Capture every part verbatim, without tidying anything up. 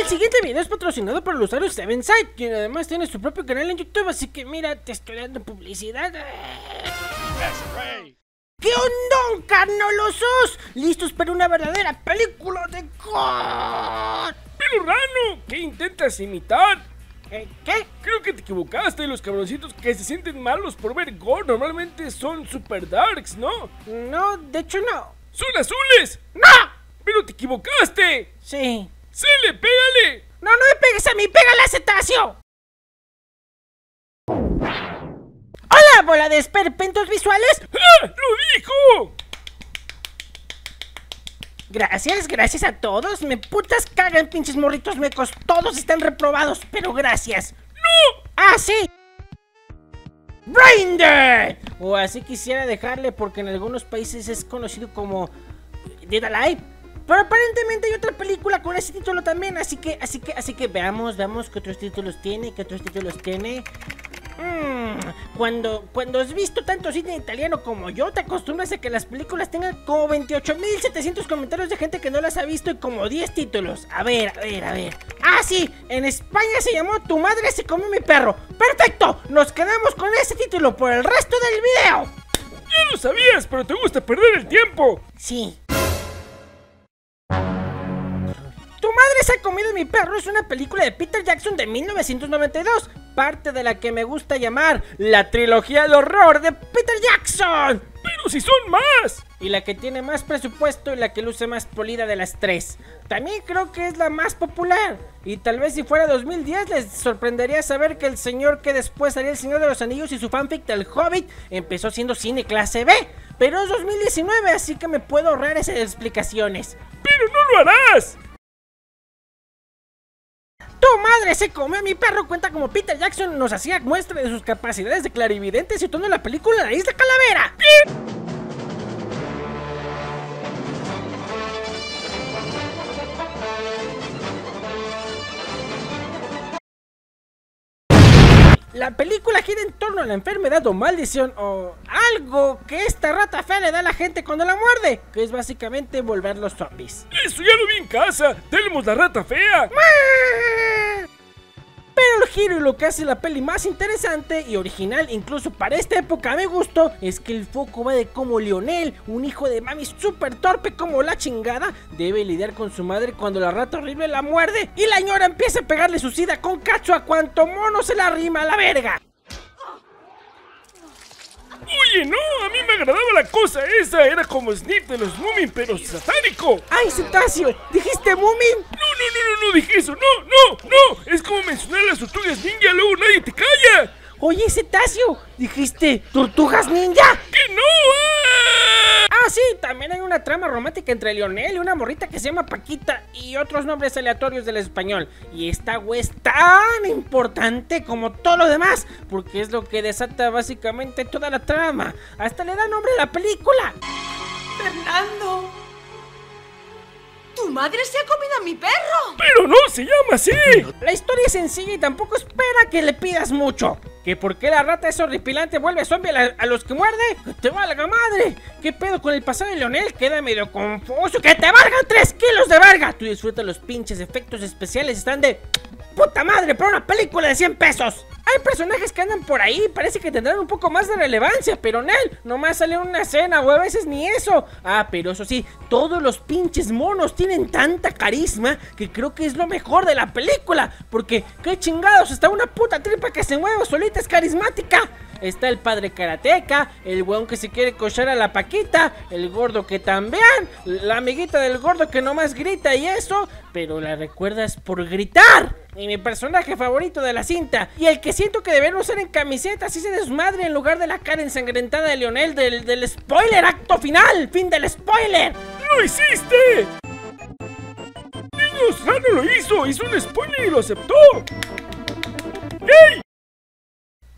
El siguiente video es patrocinado por el usuario Sevensight, quien además tiene su propio canal en YouTube, así que mira, te estoy dando publicidad. ¿Qué onda, carnolosos? ¿Listos para una verdadera película de gore? Pero Rano, ¿qué intentas imitar? ¿Qué? ¿Qué? Creo que te equivocaste, los cabroncitos que se sienten malos por ver gore normalmente son super darks, ¿no? No, de hecho no. ¡Son azules! ¡No! ¡Pero te equivocaste! Sí. ¡Sele, pégale! ¡No, no me pegues a mí! ¡Pégale a cetáceo! ¡Hola, bola de esperpentos visuales! ¡Ah! ¡Lo dijo! Gracias, gracias a todos. Me putas cagan, pinches morritos mecos. Todos están reprobados, pero gracias. ¡No! ¡Ah, sí! ¡Braindead! O así quisiera dejarle, porque en algunos países es conocido como Dead Alive. Pero aparentemente hay otra película con ese título también, así que, así que, así que veamos, veamos qué otros títulos tiene, qué otros títulos tiene. Mm, cuando, cuando has visto tanto cine italiano como yo, te acostumbras a que las películas tengan como veintiocho mil setecientos comentarios de gente que no las ha visto y como diez títulos. A ver, a ver, a ver. Ah, sí, en España se llamó Tu madre se comió mi perro. ¡Perfecto! Nos quedamos con ese título por el resto del video. Ya lo sabías, pero te gusta perder el tiempo. Sí. Esa comida de mi perro es una película de Peter Jackson de mil novecientos noventa y dos, parte de la que me gusta llamar la trilogía del horror de Peter Jackson. ¡Pero si son más! Y la que tiene más presupuesto y la que luce más polida de las tres. También creo que es la más popular. Y tal vez si fuera dos mil diez les sorprendería saber que el señor que después haría El Señor de los Anillos y su fanfic del Hobbit empezó siendo cine clase be. Pero es dos mil diecinueve, así que me puedo ahorrar esas explicaciones. ¡Pero no lo harás! ¡Tu madre se comió a mi perro! Cuenta como Peter Jackson nos hacía muestra de sus capacidades de clarividente situando la película La Isla Calavera. ¿Qué? La película gira en torno a la enfermedad o maldición o algo que esta rata fea le da a la gente cuando la muerde, que es básicamente volver los zombies. ¡Eso ya lo vi en casa! ¡Tenemos la rata fea! ¡Más! Pero el giro y lo que hace la peli más interesante y original, incluso para esta época a mi gusto, es que el foco va de cómo Lionel, un hijo de mami súper torpe como la chingada, debe lidiar con su madre cuando la rata horrible la muerde y la ñora empieza a pegarle su sida con cacho a cuanto mono se la arrima a la verga. Oye, no, a mí me agradaba la cosa esa, era como Snip de los Moomin, pero satánico. ¡Ay, cetáceo! ¿Dijiste Moomin? No, no, no, no, no dije eso, no, no, no, es como mencionar las tortugas ninja, luego nadie te calla. Oye, cetáceo, ¿dijiste tortugas ninja? ¡Que no! ¡Ah! Ah, sí, también hay una trama romántica entre Lionel y una morrita que se llama Paquita y otros nombres aleatorios del español. Y esta güey es tan importante como todo lo demás, porque es lo que desata básicamente toda la trama. Hasta le da nombre a la película. Fernando, tu madre se ha comido a mi perro. Pero no se llama así. La historia es sencilla y tampoco espera que le pidas mucho. ¿Que por qué la rata es horripilante vuelve zombie a, la, a los que muerde? ¡Que te valga madre! ¿Qué pedo con el pasado de Lionel? Queda medio confuso. ¡Que te valgan tres kilos de verga! Tú disfruta los pinches efectos especiales, están de puta madre para una película de cien pesos. Hay personajes que andan por ahí, parece que tendrán un poco más de relevancia, pero en él nomás sale una escena o a veces ni eso. Ah, pero eso sí, todos los pinches monos tienen tanta carisma que creo que es lo mejor de la película, porque qué chingados, está una puta tripa que se mueve solita es carismática. Está el padre karateca, el weón que se quiere cochar a la Paquita, el gordo que también, la amiguita del gordo que nomás grita y eso, pero la recuerdas por gritar. Y mi personaje favorito de la cinta, y el que siento que deberían usar en camiseta así se desmadre en lugar de la cara ensangrentada de Lionel del, del spoiler, acto final, fin del spoiler. ¡Lo hiciste! Niños, Rano lo hizo, hizo un spoiler y lo aceptó. ¡Ey!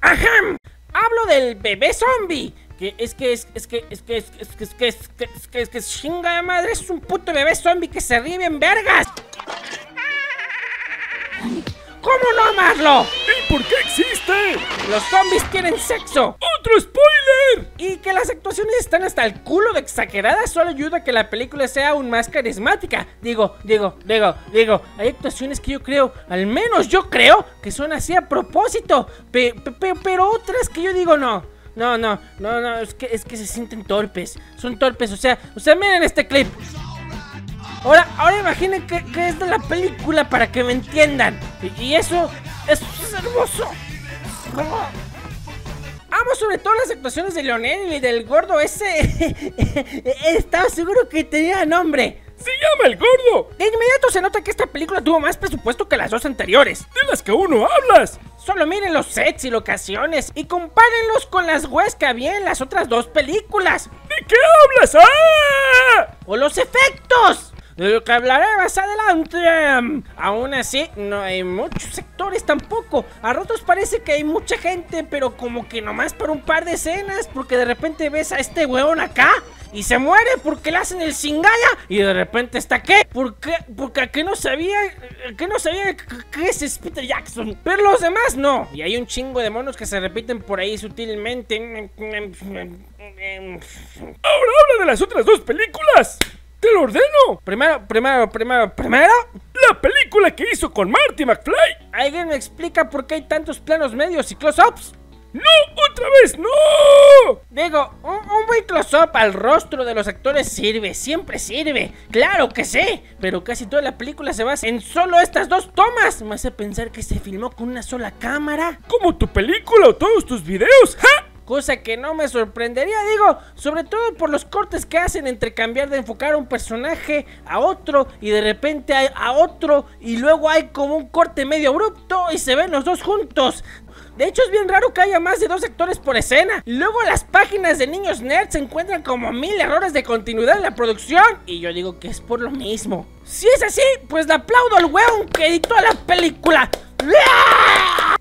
¡Ajam! Hablo del bebé zombie, que es que es es que es que es que es que es que es que es que chinga madre, es un puto bebé zombie que se ríe en vergas. ¿Cómo no amarlo? por qué existe. Los zombies tienen sexo. ¡Otro spoiler! Y que las actuaciones están hasta el culo de exageradas solo ayuda a que la película sea aún más carismática. Digo, digo, digo, digo, hay actuaciones que yo creo, al menos yo creo, que son así a propósito. Pe, pe, pe, pero otras que yo digo no. No, no, no, no, es que, es que se sienten torpes. Son torpes, o sea, o sea, miren este clip. Ahora, ahora imaginen que, que es de la película para que me entiendan. Y, y eso, eso es hermoso. Amo sobre todo las actuaciones de Lionel y del gordo ese. Estaba seguro que tenía nombre. ¡Se llama El Gordo! De inmediato se nota que esta película tuvo más presupuesto que las dos anteriores. ¡De las que uno hablas! Solo miren los sets y locaciones y compárenlos con las weas que había en las otras dos películas. ¿De qué hablas? ¡Ah! ¡O los efectos! De lo que hablaré más adelante. Aún así, no hay muchos sectores tampoco. A ratos parece que hay mucha gente, pero como que nomás para un par de escenas, porque de repente ves a este weón acá y se muere porque le hacen el cingaya. Y de repente está ¿qué? ¿Por qué? Porque aquí no sabía, que no sabía que ese es Peter Jackson, pero los demás no. Y hay un chingo de monos que se repiten por ahí sutilmente. Ahora habla de las otras dos películas. ¡Te lo ordeno! Primero, primero, primero, primero... ¡La película que hizo con Marty McFly! ¿Alguien me explica por qué hay tantos planos medios y close-ups? ¡No! ¡Otra vez no! Digo, un, un buen close-up al rostro de los actores sirve, siempre sirve. ¡Claro que sí! Pero casi toda la película se basa en solo estas dos tomas. Me hace pensar que se filmó con una sola cámara. ¿Como tu película o todos tus videos? ¡Ja! Cosa que no me sorprendería, digo, sobre todo por los cortes que hacen entre cambiar de enfocar a un personaje a otro y de repente a, a otro y luego hay como un corte medio abrupto y se ven los dos juntos. De hecho es bien raro que haya más de dos actores por escena. Luego las páginas de niños nerds se encuentran como mil errores de continuidad en la producción. Y yo digo que es por lo mismo. Si es así, pues le aplaudo al huevón que editó la película.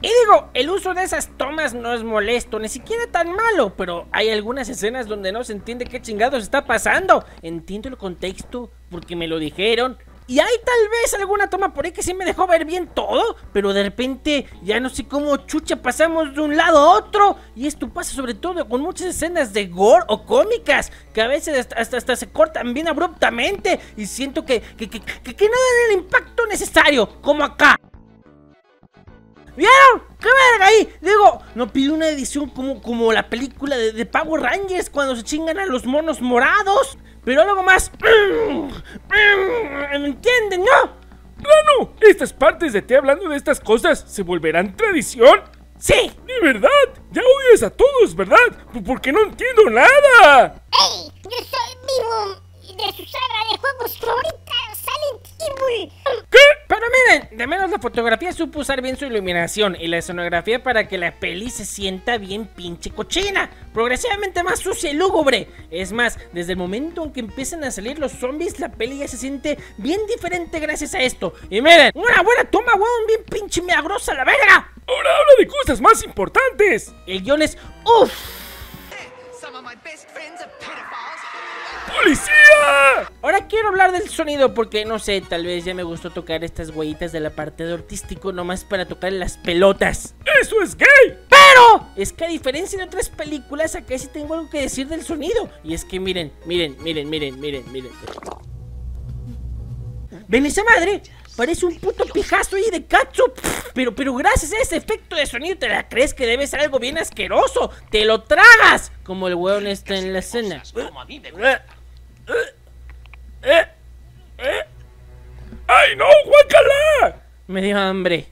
Y digo, el uso de esas tomas no es molesto, ni siquiera tan malo, pero hay algunas escenas donde no se entiende qué chingados está pasando. Entiendo el contexto porque me lo dijeron. Y hay tal vez alguna toma por ahí que sí me dejó ver bien todo, pero de repente ya no sé cómo chucha pasamos de un lado a otro. Y esto pasa sobre todo con muchas escenas de gore o cómicas, que a veces hasta, hasta, hasta se cortan bien abruptamente. Y siento que, que, que, que, que no dan el impacto necesario, como acá. ¿Vieron? ¡Qué verga ahí! Digo, no pido una edición como, como la película de, de Power Rangers cuando se chingan a los monos morados. Pero algo más... ¿Me entienden, no? ¡Rano! ¿Estas partes de ti hablando de estas cosas se volverán tradición? ¡Sí! ¡De verdad! ¡Ya odias a todos, ¿verdad? ¡Porque no entiendo nada! ¡Ey! ¡Yo soy vivo! ¡De su saga de juegos favorita, Silent Evil! ¿Qué? Pero miren, de menos la fotografía supo usar bien su iluminación y la escenografía para que la peli se sienta bien pinche cochina, progresivamente más sucia y lúgubre. Es más, desde el momento en que empiezan a salir los zombies, la peli ya se siente bien diferente gracias a esto. Y miren, una buena toma, weón, bien pinche milagrosa la verga. Ahora habla de cosas más importantes. El guión es uff. ¡Policía! Ahora quiero hablar del sonido porque, no sé, tal vez ya me gustó tocar estas huellitas de la parte de artístico nomás para tocar las pelotas. ¡Eso es gay! ¡Pero! Es que a diferencia de otras películas, acá sí tengo algo que decir del sonido. Y es que miren, miren, miren, miren, miren, miren. ¿Ven esa madre? Parece un puto pijazo ahí de catsup. Pero, pero gracias a ese efecto de sonido te la crees que debe ser algo bien asqueroso. ¡Te lo tragas! Como el hueón está en la escena. ¡Ay no, guácala! Me dio hambre.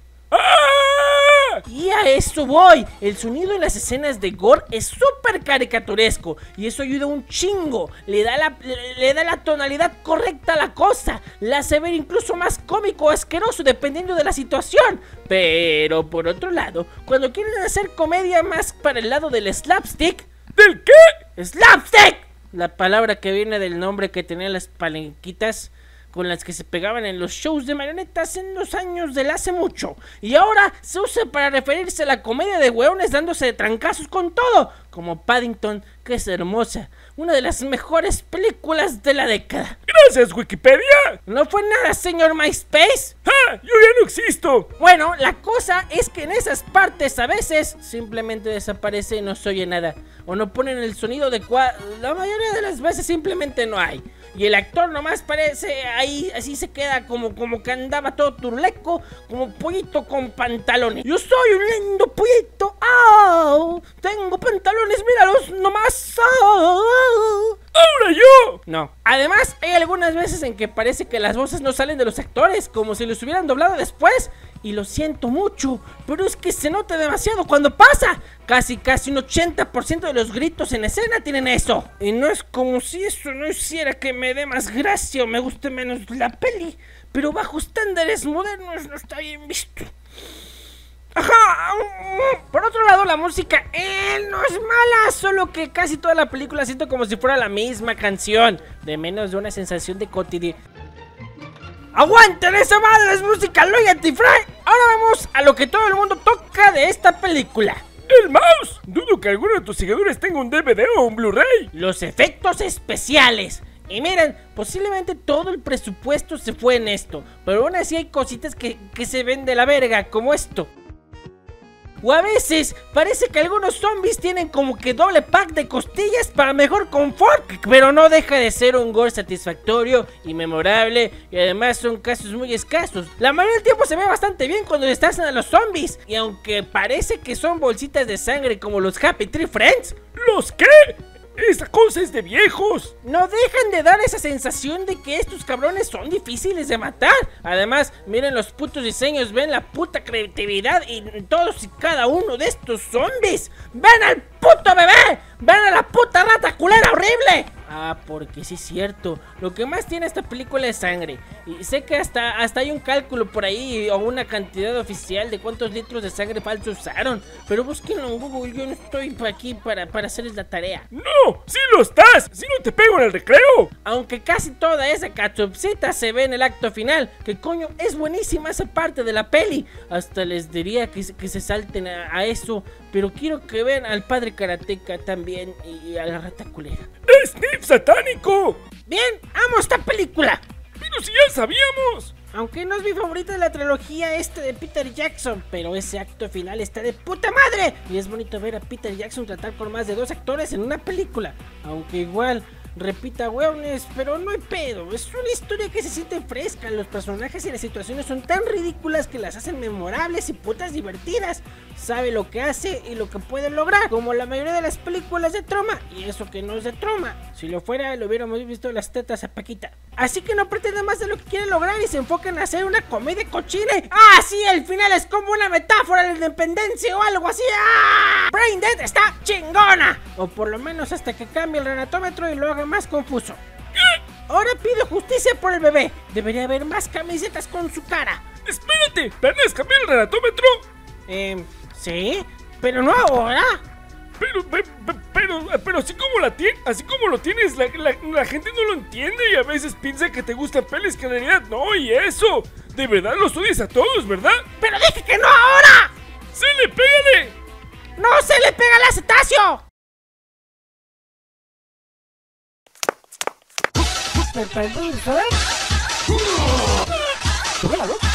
Y a eso voy. El sonido en las escenas de gore es súper caricaturesco y eso ayuda un chingo. Le da, la, le da la tonalidad correcta a la cosa. La hace ver incluso más cómico o asqueroso dependiendo de la situación. Pero por otro lado, cuando quieren hacer comedia más para el lado del slapstick. ¿Del qué? ¡Slapstick! La palabra que viene del nombre que tenían las palenquitas con las que se pegaban en los shows de marionetas en los años del hace mucho. Y ahora se usa para referirse a la comedia de hueones dándose de trancazos con todo. Como Paddington, que es hermosa. Una de las mejores películas de la década. ¡Gracias, Wikipedia! ¿No fue nada, señor MySpace? ¡Ja! ¡Yo ya no existo! esto? Bueno, la cosa es que en esas partes a veces simplemente desaparece y no se oye nada, o no ponen el sonido adecuado. La mayoría de las veces simplemente no hay, y el actor nomás parece ahí, así se queda como, como que andaba todo turleco, como pollito con pantalones. Yo soy un lindo pollito, ¡au! Tengo pantalones, míralos nomás, ¡au! ¡Ahora yo! No. Además, hay algunas veces en que parece que las voces no salen de los actores, como si los hubieran doblado después. Y lo siento mucho, pero es que se nota demasiado cuando pasa. Casi, casi un ochenta por ciento de los gritos en escena tienen eso. Y no es como si eso no hiciera que me dé más gracia o me guste menos la peli, pero bajo estándares modernos no está bien visto. Ajá. Por otro lado, la música eh, no es mala, solo que casi toda la película siento como si fuera la misma canción, de menos de una sensación de cotidiano. ¡Aguanten esa madre! ¡Es música Loyalty Fry! Ahora vamos a lo que todo el mundo toca de esta película. ¡El mouse! Dudo que alguno de tus seguidores tenga un D V D o un Blu-ray. Los efectos especiales. Y miren, posiblemente todo el presupuesto se fue en esto, pero aún así hay cositas que, que se ven de la verga, como esto. O a veces parece que algunos zombies tienen como que doble pack de costillas para mejor confort, pero no deja de ser un gore satisfactorio y memorable, y además son casos muy escasos. La mayoría del tiempo se ve bastante bien cuando destazan a los zombies, y aunque parece que son bolsitas de sangre como los Happy Tree Friends. ¿Los qué? ¡Esa cosa es de viejos! No dejan de dar esa sensación de que estos cabrones son difíciles de matar. Además, miren los putos diseños, ven la puta creatividad en todos y cada uno de estos zombies. ¡Ven al puto bebé! ¡Ven a la puta rata culera horrible! Ah, porque sí es cierto, lo que más tiene esta película es sangre. Y sé que hasta, hasta hay un cálculo por ahí, o una cantidad oficial de cuántos litros de sangre falsa usaron, pero búsquenlo en Google, yo no estoy aquí para, para hacerles la tarea. ¡No! ¡Sí lo estás! ¡Sí no te pego en el recreo! Aunque casi toda esa cachopsita se ve en el acto final, que coño, es buenísima esa parte de la peli. Hasta les diría que, que se salten a, a eso, pero quiero que vean al padre karateka también y, y a la rata culera. ¡Sniff satánico! Bien, amo esta película. Pero si ya sabíamos. Aunque no es mi favorita de la trilogía este de Peter Jackson, pero ese acto final está de puta madre. Y es bonito ver a Peter Jackson tratar con más de dos actores en una película. Aunque igual repita hueones, pero no hay pedo. Es una historia que se siente fresca. Los personajes y las situaciones son tan ridículas que las hacen memorables y putas divertidas. Sabe lo que hace y lo que puede lograr, como la mayoría de las películas de Troma. Y eso que no es de Troma. Si lo fuera, lo hubiéramos visto las tetas a Paquita. Así que no pretende más de lo que quiere lograr y se enfoca en hacer una comedia cochina. ¡Ah, sí! El final es como una metáfora de la independencia o algo así. ¡Ah! Braindead está chingona. O por lo menos hasta que cambie el renatómetro y lo haga más confuso. Ahora pido justicia por el bebé. Debería haber más camisetas con su cara. Espérate, ¿planeas cambiar el renatómetro? Eh, sí, pero no ahora. Pero, pero, pero, pero así como la tiene, así como lo tienes, la, la, la gente no lo entiende y a veces piensa que te gustan pelis que en realidad no, y eso. De verdad los odias a todos, ¿verdad?¡Pero dije que no ahora! ¡Se le pégale! ¡No se le pega al cetáceo! ¿Me parece? ¿Sabes?